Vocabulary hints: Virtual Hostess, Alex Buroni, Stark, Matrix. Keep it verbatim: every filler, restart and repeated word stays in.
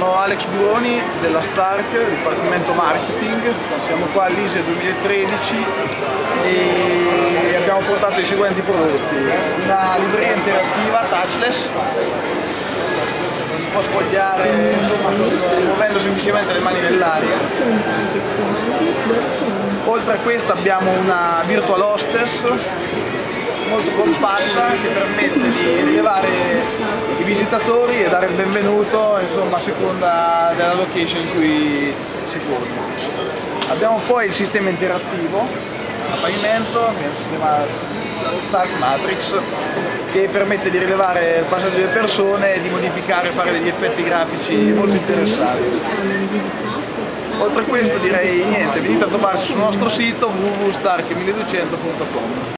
Sono Alex Buroni della Stark, Dipartimento Marketing. Siamo qua all'I S E duemilatredici e abbiamo portato i seguenti prodotti. Una libreria interattiva touchless, si può sfogliare insomma, muovendo semplicemente le mani nell'aria. Oltre a questa abbiamo una Virtual Hostess molto compatta che permette di rilevare i visitatori e dare il benvenuto insomma, a seconda della location in cui si forma. Abbiamo poi il sistema interattivo a pagamento, il sistema Stark Matrix, che permette di rilevare il passaggio delle persone e di modificare e fare degli effetti grafici molto interessanti. Oltre a questo direi niente, venite a trovarci sul nostro sito w w w punto stark milleduecento punto com.